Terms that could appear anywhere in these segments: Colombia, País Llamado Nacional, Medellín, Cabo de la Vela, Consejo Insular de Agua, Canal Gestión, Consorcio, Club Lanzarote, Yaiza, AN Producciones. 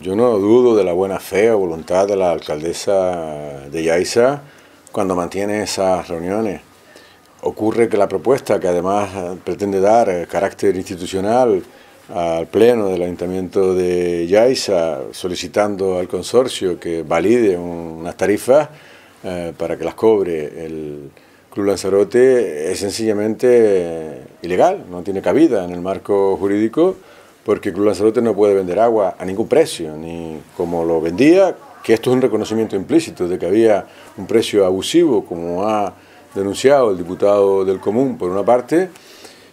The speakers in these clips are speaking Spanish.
Yo no dudo de la buena fe o voluntad de la alcaldesa de Yaiza cuando mantiene esas reuniones. Ocurre que la propuesta, que además pretende dar carácter institucional al pleno del Ayuntamiento de Yaiza, solicitando al consorcio que valide unas tarifas para que las cobre el Club Lanzarote, es sencillamente ilegal, no tiene cabida en el marco jurídico, porque el Club Lanzarote no puede vender agua a ningún precio, ni como lo vendía, que esto es un reconocimiento implícito de que había un precio abusivo, como ha denunciado el diputado del Común, por una parte,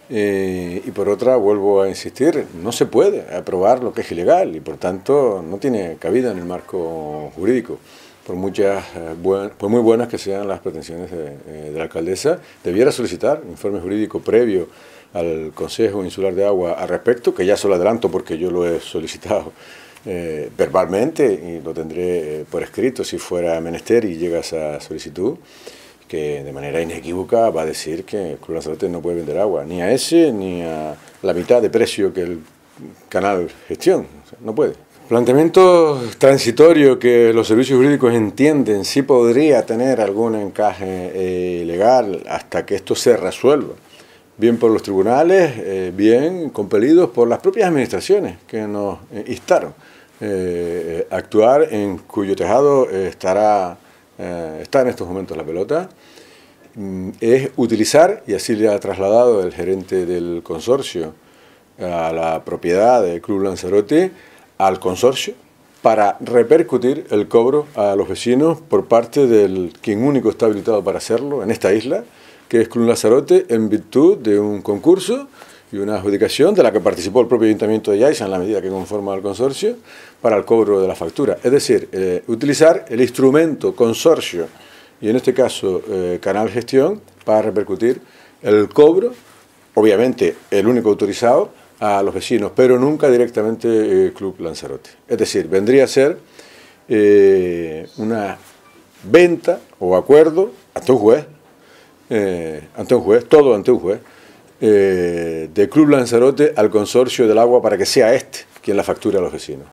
y por otra, vuelvo a insistir, no se puede aprobar lo que es ilegal y por tanto no tiene cabida en el marco jurídico, por muy buenas que sean las pretensiones de la alcaldesa. Debiera solicitar un informe jurídico previo al Consejo Insular de Agua al respecto, que ya se lo adelanto porque yo lo he solicitado verbalmente y lo tendré por escrito si fuera menester y llega esa solicitud, que de manera inequívoca va a decir que el Club Lanzarote no puede vender agua, ni a ese, ni a la mitad de precio que el Canal Gestión, o sea, no puede. Planteamiento transitorio que los servicios jurídicos entienden sí podría tener algún encaje legal hasta que esto se resuelva, bien por los tribunales, bien compelidos por las propias administraciones que nos instaron a actuar, en cuyo tejado está en estos momentos la pelota, es utilizar, y así le ha trasladado el gerente del consorcio a la propiedad del Club Lanzarote, al consorcio, para repercutir el cobro a los vecinos por parte del quien único está habilitado para hacerlo en esta isla, que es Club Lanzarote, en virtud de un concurso y una adjudicación de la que participó el propio Ayuntamiento de Yaiza en la medida que conforma el consorcio para el cobro de la factura. Es decir, utilizar el instrumento consorcio y en este caso Canal Gestión para repercutir el cobro, obviamente el único autorizado, a los vecinos, pero nunca directamente Club Lanzarote. Es decir, vendría a ser una venta o acuerdo ante un juez, de Club Lanzarote al Consorcio del Agua para que sea este quien la facture a los vecinos.